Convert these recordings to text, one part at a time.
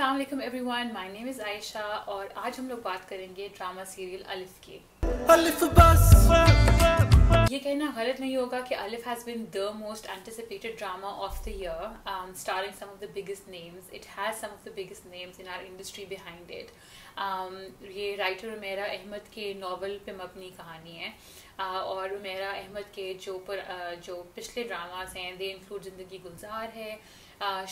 अस्सलाम वालेकुम everyone, my name is Ayesha और आज हम लोग बात करेंगे ड्रामा सीरियल अलिफ की। अलिफ बस ये कहना गलत नहीं होगा कि Alif has been the most anticipated drama of the year, starring some of the biggest names. It has some of the biggest names in our industry behind it. ये राइटर उमेरा अहमद के नावल पे मबनी कहानी है और उमेरा अहमद के जो पिछले ड्रामास हैं they include Zindagi Gulzar Hai,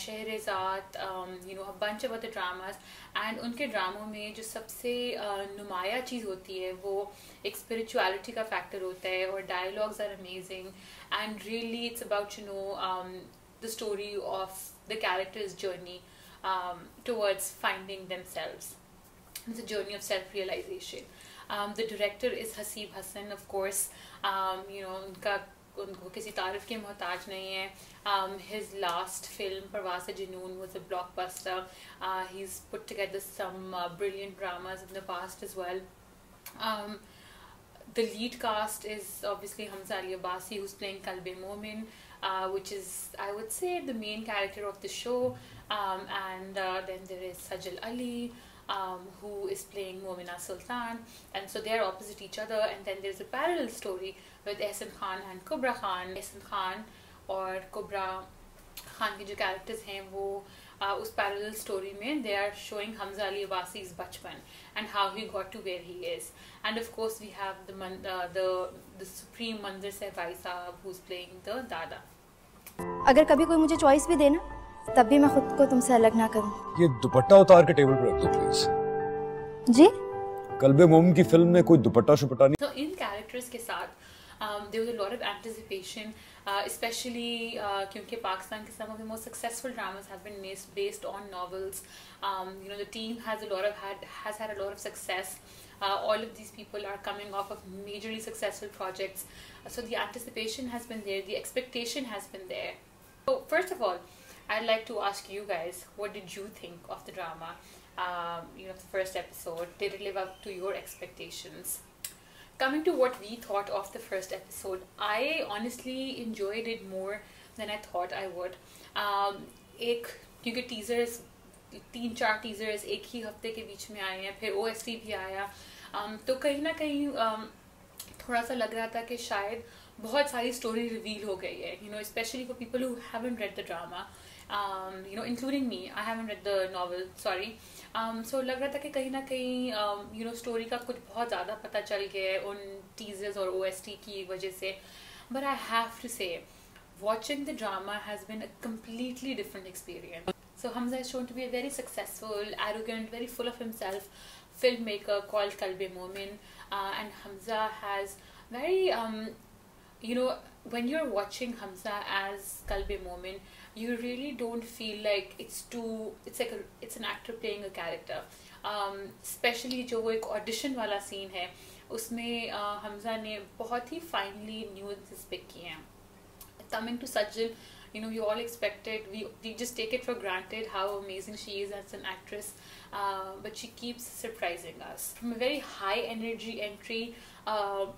Shehrezaat, a bunch of other dramas. And उनके ड्रामों में जो सबसे नुमाया चीज़ होती है वो एक स्पिरिचुअलिटी का फैक्टर होता है और dialogues are amazing and really it's about the story of the characters journey towards finding themselves. It's a journey of self-realization. The director is Haseeb Hassan, of course. उनको किसी तारीफ के मोहताज नहीं है। His last film Parwaas e Junoon was a blockbuster. He's put together some brilliant dramas in the past as well. The lead cast is obviously Hamza Ali Abbasi, who's playing Kalb-e-Momin, which is, I would say, the main character of the show. And then there is Sajal Ali, who is playing Momina Sultan, and so they are opposite each other. And then there's a parallel story with Ahsan Khan and Kubra Khan. Ahsan Khan और Kubra Khan के जो characters हैं वो उस parallel story में they are showing Hamza Ali Abbasi's bachpan and how he got to where he is. And of course we have the supreme Manzar Sehwai Sahab who's playing the Dada. अगर कभी कोई मुझे choice भी देना तब भी मैं खुद को तुमसे अलग ना करूं। ये दुपट्टा उतार के टेबल पर रख दो प्लीज। जी? कल्ब-ए-मोमिन की फिल्म में कोई दुपट्टा शुपट्टा नहीं। तो इन कैरेक्टर्स के साथ there was a lot of anticipation, especially क्योंकि पाकिस्तान के some of the most successful dramas have been based on novels. The team has had a lot of success. All of these people are coming off of majorly successful projects, so the anticipation has been there, the expectation has been there. So first of all, I'd like to ask you guys, what did you think of the drama? The first episode, did it live up to your expectations? Coming to what we thought of the first episode, I honestly enjoyed it more than I thought I would. क्योंकि teasers, 3-4 teasers एक ही हफ्ते के बीच में आए हैं, फिर OST भी आया, तो कहीं ना कहीं थोड़ा सा लग रहा था कि शायद बहुत सारी स्टोरी रिवील हो गई है, especially for people who haven't read the drama, including me. I haven't read the novel, sorry. So लग रहा था कि कहीं ना कहीं स्टोरी का कुछ बहुत ज़्यादा पता चल गया है उन टीजर्स और OST की वजह से. But I have to say, watching the drama has been a completely different experience. So Hamza is shown to be a very successful, arrogant, very full of himself filmmaker called Kalb-e-Momin, and Hamza has very when you're watching Hamza as Kalb-e-Momin, you really don't feel like it's an actor playing a character. Especially जो वो एक audition वाला scene है उसमें Hamza ने बहुत ही finely nuances pick किए हैं. Coming to Sajal, we all expected, we just take it for granted how amazing she is as an actress, but she keeps surprising us. From a very high energy entry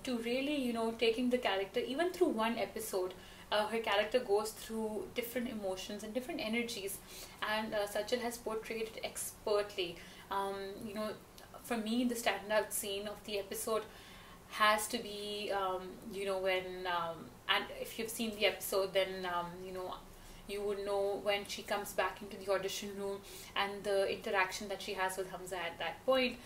to really taking the character, even through one episode, her character goes through different emotions and different energies, and Sajal has portrayed it expertly. For me, the standout scene of the episode has to be when and if you've seen the episode, then you would know when she comes back into the audition room and the interaction that she has with Hamza at that point.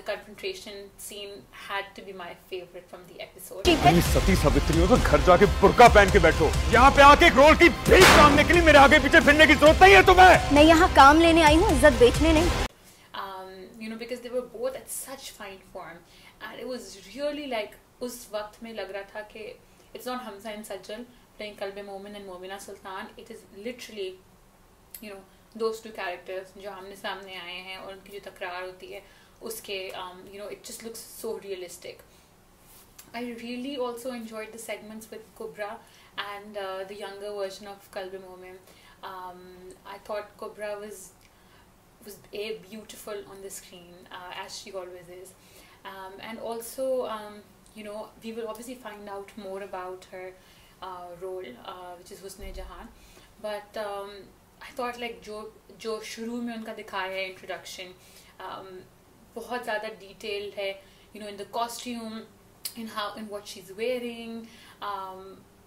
The confrontation scene had to be my favorite from the episode. सती सावित्री हो तो घर जाके बुर्का पहन के बैठो, यहाँ पे आके एक रोल की भीख मांगने के लिए मेरे आगे पीछे फिरने की जरूरत नहीं है तुम्हें। मैं यहाँ काम लेने आई हूँ, इज्जत बेचने नहीं। Because they were both at such fine form, and it was really like उस वक्त में लग रहा था कि it's not Hamza and Sajal playing Kalb-e-Momin and Momina Sultan. It is literally, those two characters जो आमने सामने आए हैं और उनकी जो तकरार होती है उसके it just looks so realistic. I really also enjoyed the segments with Kubra and the younger version of Kalb-e-Momin. I thought Kubra was beautiful on the screen, as she always is, and also we will obviously find out more about her role, which is Husne Jahan, but I thought like जो शुरू में उनका दिखाया है introduction, बहुत ज़्यादा detail है, you know, in the costume, in what she is wearing.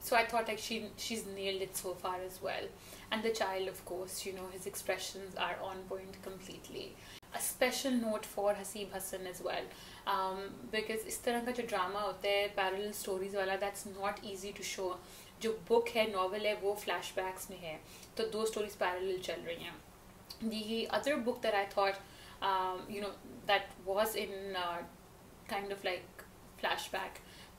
So I thought like she's nailed it so far as well, and the child, of course, you know, his expressions are on point completely. A special note for Haseeb Hassan as well, because इस तरह का जो drama होता है parallel stories वाला, that's not easy to show. जो book है, novel है, वो flashbacks में है, तो दो stories parallel चल रही हैं. The other book that I thought, you know, that was in kind of like flashback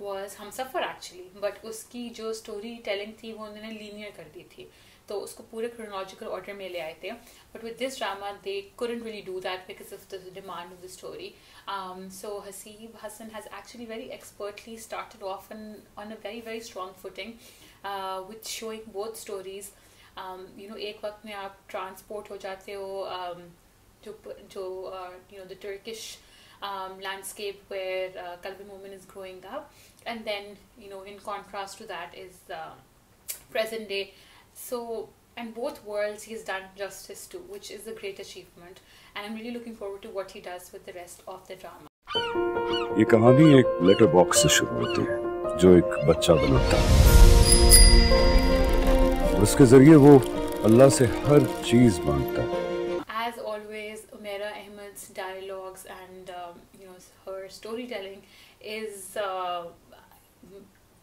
was Humsafar actually, but उसकी जो स्टोरी टेलिंग थी वो उन्होंने लीनियर कर दी थी, तो उसको पूरे क्रोनोलॉजिकल ऑर्डर में ले आए थे. But with this drama they couldn't really do that because of the demand of the story. So Haseeb Hassan has actually very expertly started off on a very strong footing with showing both stories. You know, एक वक्त में आप transport हो जाते हो you know, the Turkish landscape where Kalb-e-Momin is growing up, and then, you know, in contrast to that is present day. So, and both worlds he's done justice to, which is a great achievement, and I'm really looking forward to what he does with the rest of the drama. ये कहानी एक letter box से शुरू होती है जो एक बच्चा बनाता है, उसके जरिए वो अल्लाह से हर चीज मांगता है. As always, Umera Ahmed's dialogues and you know, her storytelling is,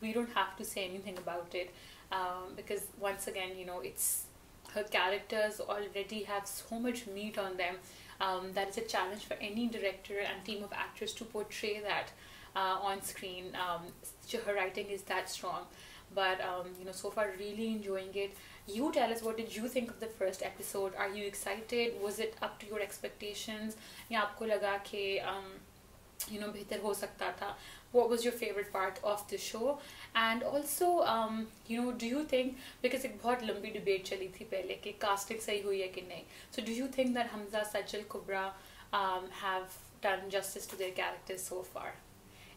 we don't have to say anything about it, because once again, you know, it's her characters already have so much meat on them, that is a challenge for any director and team of actors to portray that on screen. Her writing is that strong, but you know, so far really enjoying it. You tell us, what did you think of the first episode? Are you excited? Was it up to your expectations? या आपको लगा कि you know, बेहतर हो सकता था? What was your favorite part of the show? And also you know, do you think, because एक बहुत लंबी डिबेट चली थी पहले कि कास्टिंग सही हुई है कि नहीं, so do you think that Hamza, Sajal, Kubra have done justice to their characters so far?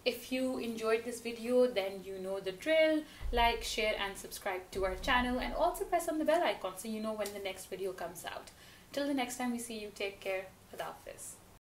If you enjoyed this video, then you know the drill. Like, share and subscribe to our channel, and also press on the bell icon so you know when the next video comes out. Till the next time we see you, take care. Khuda Hafiz.